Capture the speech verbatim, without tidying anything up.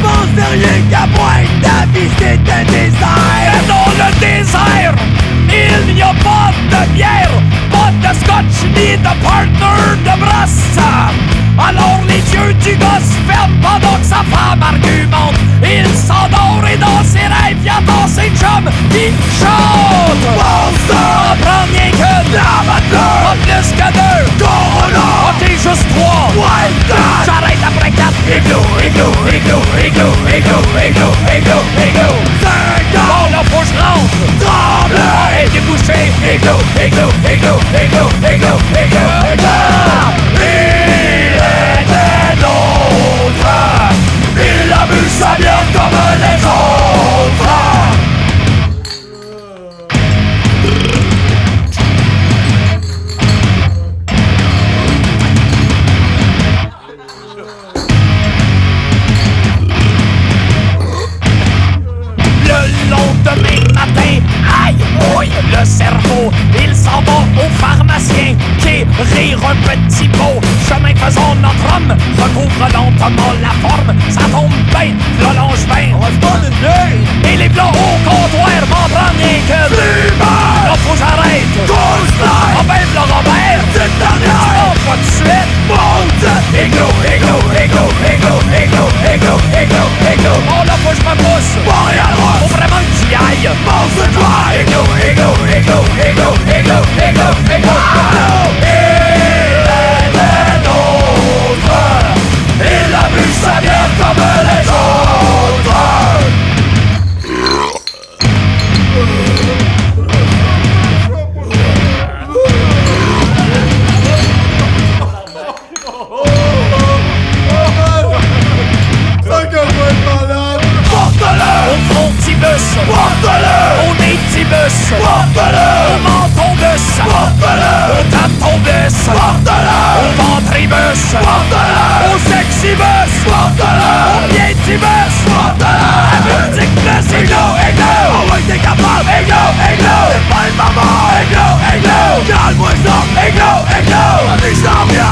penses sérieux qu'à moi et ta vie c'est un désert. Et dans le désert, il n'y a pas de bière, pas de scotch ni de partner de brasse. Alors les yeux du gosse ferment pendant que sa femme argumente. Il s'endort et dans ses rêves il attend ses chums qui chantent. Pense à prendre rien que de la batteur, pas plus que deux, Corona, oh t'es juste trois, Wild. J'arrête après quatre, Iglo, Iglo, Iglo, Iglo, Iglo, Iglo, Iglo, Iglo, cinq ans. Bon là faut que je rentre, tremble, et débouché, Iglo, Iglo, Iglo, Iglo, Iglo, Iglo, Iglo. Il a vu sa bière comme les autres. Le lendemain matin, aïe, ouille le cerveau, il s'en va au pharmacien rire un petit pot. Chemin faisant notre homme recouvre lentement la forme. Ça tombe bien, le longe bien. On se donne une nuit. Et les blancs au comptoir m'en prennent rien que Flubert. Là faut j'arrête Goldstein. Ah ben v'là Robert, c'est le dernier. Tu m'en vois de suite. Monte Iglo, Iglo, Iglo, Iglo, Iglo, Iglo, Iglo, Iglo. Oh là faut j'me pousse. Montréal Ross. Faut vraiment que j'y aille. Monte de toi Iglo, Iglo, Iglo, Iglo, Iglo, Iglo, Iglo, Iglo. Il a bu sa bière comme les autres. Ça qu'elle va être malade. Porte-le au frontibus, porte-le au naitibus, porte-le au mentondus, porte-le au taptondus, porte-le au ventribus, porte-le au sexibus, porte-le au piétibus, porte-le à multibus. Iglo, Iglo, on va être capable. Iglo, Iglo, c'est pas le moment. Iglo, Iglo, calme-moi ça. Iglo, Iglo, on est sans bien.